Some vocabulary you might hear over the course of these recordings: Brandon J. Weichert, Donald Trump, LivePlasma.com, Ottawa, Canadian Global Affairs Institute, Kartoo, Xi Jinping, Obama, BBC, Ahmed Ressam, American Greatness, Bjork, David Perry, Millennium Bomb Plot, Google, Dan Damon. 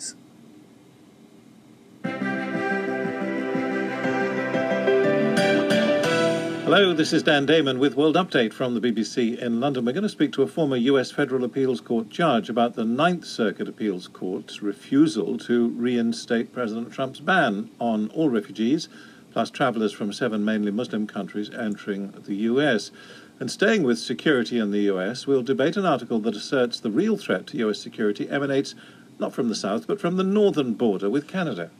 countries. Hello, this is Dan Damon with World Update from the BBC in London. We're going to speak to a former US Federal Appeals Court judge about the Ninth Circuit Appeals Court's refusal to reinstate President Trump's ban on all refugees, plus travellers from 7 mainly Muslim countries entering the US. And staying with security in the US, we'll debate an article that asserts the real threat to US security emanates not from the south, but from the northern border with Canada.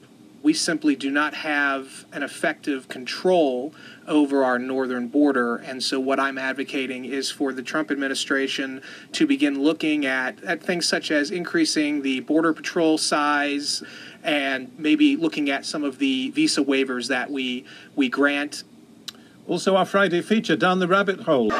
We simply do not have an effective control over our northern border. And so what I'm advocating is for the Trump administration to begin looking at things such as increasing the Border Patrol size and maybe looking at some of the visa waivers that we grant. Also, our Friday feature, Down the Rabbit Hole.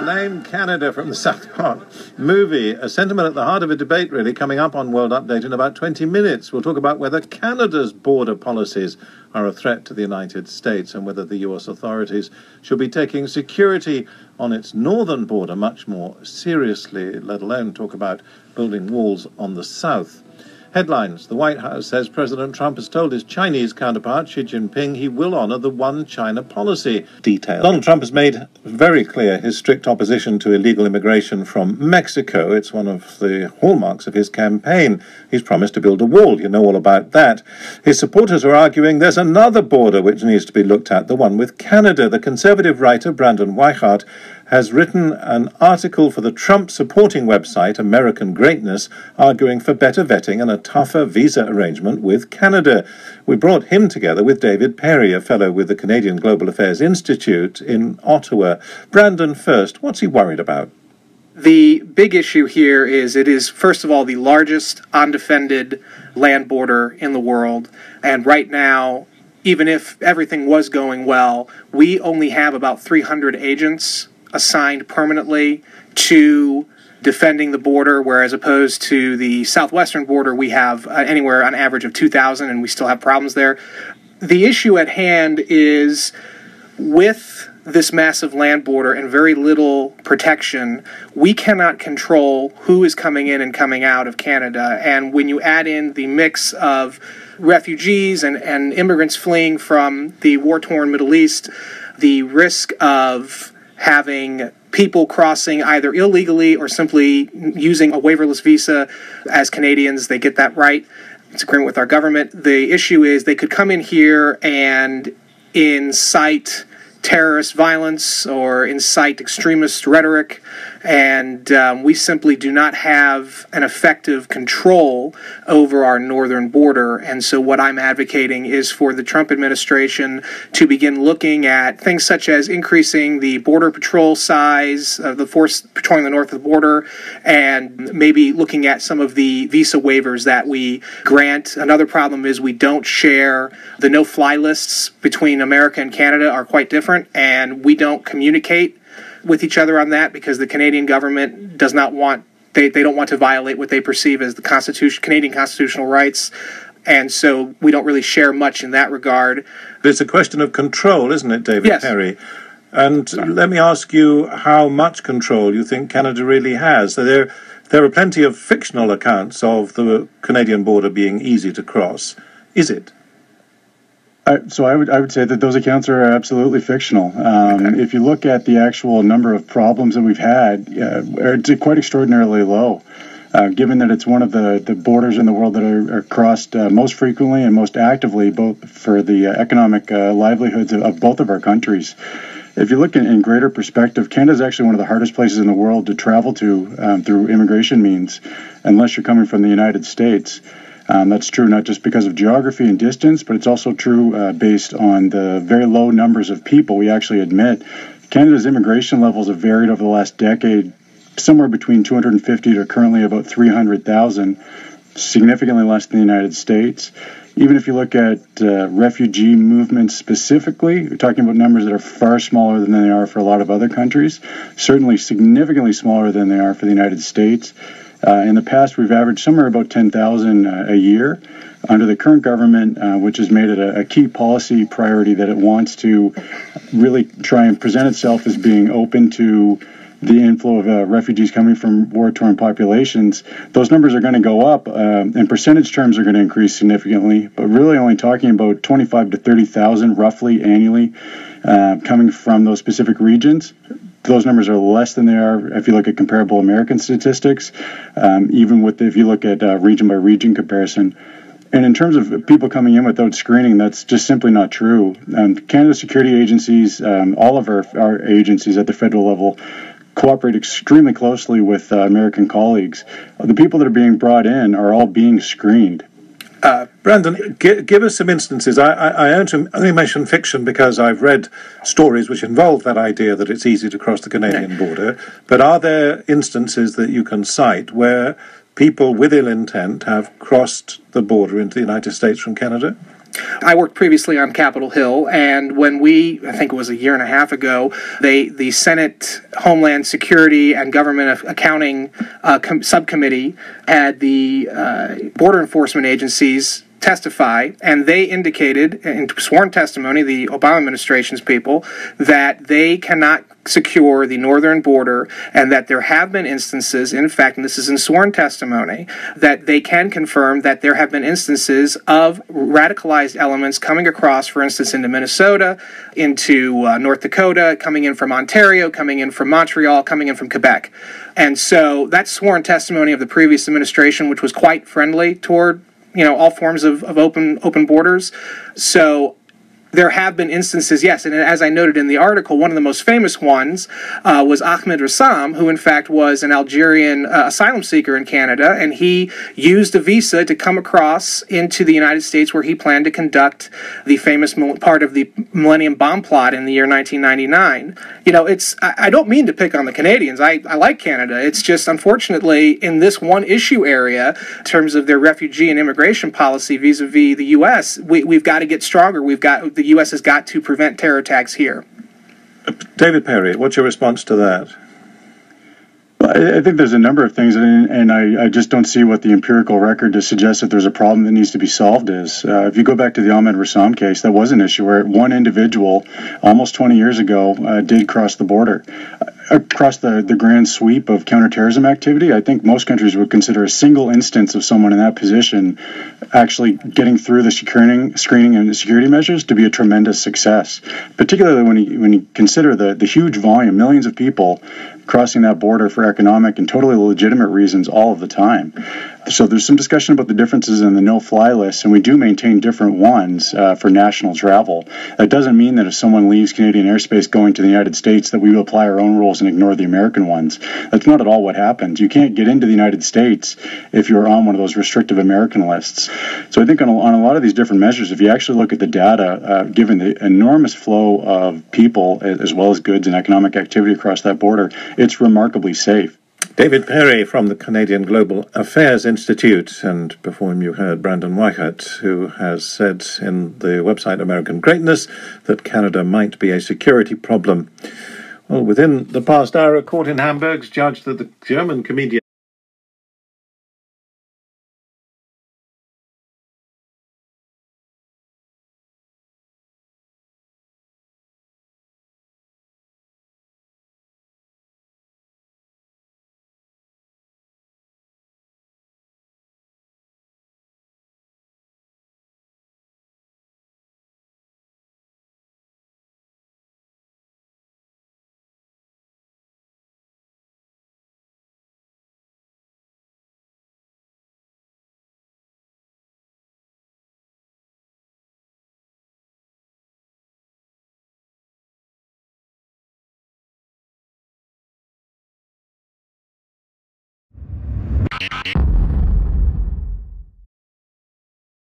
Blame Canada from the South Park movie. A sentiment at the heart of a debate, really, coming up on World Update in about 20 minutes. We'll talk about whether Canada's border policies are a threat to the United States and whether the US authorities should be taking security on its northern border much more seriously, let alone talk about building walls on the south. Headlines. The White House says President Trump has told his Chinese counterpart, Xi Jinping, he will honor the one China policy. Detail. Donald Trump has made very clear his strict opposition to illegal immigration from Mexico. It's one of the hallmarks of his campaign. He's promised to build a wall. You know all about that. His supporters are arguing there's another border which needs to be looked at, the one with Canada. The conservative writer Brandon Weichert has written an article for the Trump-supporting website American Greatness, arguing for better vetting and a tougher visa arrangement with Canada. We brought him together with David Perry, a fellow with the Canadian Global Affairs Institute in Ottawa. Brandon, first, what's he worried about? The big issue here is it is, first of all, the largest undefended land border in the world, and right now, even if everything was going well, we only have about 300 agents assigned permanently to defending the border, whereas opposed to the southwestern border, we have anywhere on average of 2,000, and we still have problems there. The issue at hand is with this massive land border and very little protection, we cannot control who is coming in and coming out of Canada. And when you add in the mix of refugees and immigrants fleeing from the war-torn Middle East, the risk of having people crossing either illegally or simply using a waiverless visa. As Canadians, they get that right. It's an agreement with our government. The issue is they could come in here and incite terrorist violence or incite extremist rhetoric, and we simply do not have an effective control over our northern border. And so what I'm advocating is for the Trump administration to begin looking at things such as increasing the Border Patrol size of the force patrolling the north of the border, and maybe looking at some of the visa waivers that we grant. Another problem is we don't share the no-fly lists between America and Canada are quite different, and we don't communicate with each other on that because the Canadian government does not want, they don't want to violate what they perceive as the Constitution, Canadian constitutional rights, and so we don't really share much in that regard. It's a question of control, isn't it, David yes. Perry? And sorry. Let me ask you how much control you think Canada really has. So there are plenty of fictional accounts of the Canadian border being easy to cross. Is it? So I would say that those accounts are absolutely fictional. If you look at the actual number of problems that we've had, it's quite extraordinarily low, given that it's one of the borders in the world that are crossed most frequently and most actively, both for the economic livelihoods of both of our countries. If you look in greater perspective, Canada is actually one of the hardest places in the world to travel to through immigration means, unless you're coming from the United States. That's true not just because of geography and distance, but it's also true based on the very low numbers of people we actually admit. Canada's immigration levels have varied over the last decade, somewhere between 250 to currently about 300,000, significantly less than the United States. Even if you look at refugee movements specifically, we're talking about numbers that are far smaller than they are for a lot of other countries, certainly significantly smaller than they are for the United States. In the past, we've averaged somewhere about 10,000 a year. Under the current government, which has made it a key policy priority that it wants to really try and present itself as being open to the inflow of refugees coming from war-torn populations, those numbers are going to go up, and percentage terms are going to increase significantly, but really only talking about 25 to 30,000 roughly annually coming from those specific regions. Those numbers are less than they are if you look at comparable American statistics, even with if you look at region-by-region comparison. And in terms of people coming in without screening, that's just simply not true. Canada's security agencies, all of our agencies at the federal level, cooperate extremely closely with American colleagues. The people that are being brought in are all being screened. Brandon, give us some instances. I only mention fiction because I've read stories which involve that idea that it's easy to cross the Canadian border. But are there instances that you can cite where people with ill intent have crossed the border into the United States from Canada? I worked previously on Capitol Hill, and when I think it was a year and a half ago, the Senate Homeland Security and Government Accounting Subcommittee had the border enforcement agencies testify, and they indicated in sworn testimony, the Obama administration's people, that they cannot secure the northern border, and that there have been instances, in fact, and this is in sworn testimony, that they can confirm that there have been instances of radicalized elements coming across, for instance, into Minnesota, into North Dakota, coming in from Ontario, coming in from Montreal, coming in from Quebec. And so that's sworn testimony of the previous administration, which was quite friendly toward, you know, all forms of open borders. So there have been instances, yes, and as I noted in the article, one of the most famous ones was Ahmed Ressam, who in fact was an Algerian asylum seeker in Canada, and he used a visa to come across into the United States, where he planned to conduct the famous part of the Millennium Bomb Plot in the year 1999. You know, I don't mean to pick on the Canadians. I like Canada. It's just, unfortunately, in this one issue area, in terms of their refugee and immigration policy vis-a-vis the U.S., we've got to get stronger. The U.S. has got to prevent terror attacks here. David Perry, what's your response to that? Well, I think there's a number of things, and I just don't see what the empirical record to suggest that there's a problem that needs to be solved is. If you go back to the Ahmed Ressam case, that was an issue where one individual almost 20 years ago did cross the border. Across the grand sweep of counterterrorism activity, I think most countries would consider a single instance of someone in that position actually getting through the screening and security measures to be a tremendous success, particularly when you consider the huge volume, millions of people crossing that border for economic and totally legitimate reasons all of the time. So there's some discussion about the differences in the no-fly list, and we do maintain different ones for national travel. That doesn't mean that if someone leaves Canadian airspace going to the United States that we will apply our own rules and ignore the American ones. That's not at all what happens. You can't get into the United States if you're on one of those restrictive American lists. So I think on a lot of these different measures, if you actually look at the data, given the enormous flow of people as well as goods and economic activity across that border, it's remarkably safe. David Perry from the Canadian Global Affairs Institute, and before him you heard Brandon Weichert, who has said in the website American Greatness that Canada might be a security problem. Well, within the past hour, a court in Hamburg's judged that the German comedian